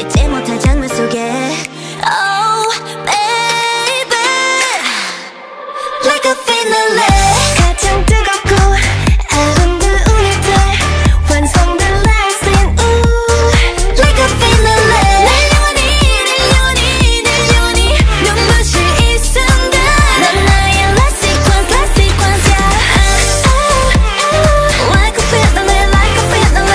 잊지 못할 장면 속에 Oh baby Like a finale 가장 뜨겁고 아름다운 일들 완성된 last scene Ooh Like a finale 날려오니 눈부신 이 순간 넌 나의 last sequence yeah Oh Like a finale Like a finale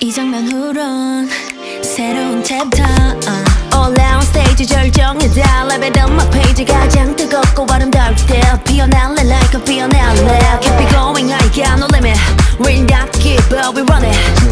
이 장면 후론 새로운 챕터 All out on stage 절정이다 Level up my page 가장 뜨겁고 아름다울 때 Pionelle like a pionelle Keep it going I got no limit We'll not give up we run it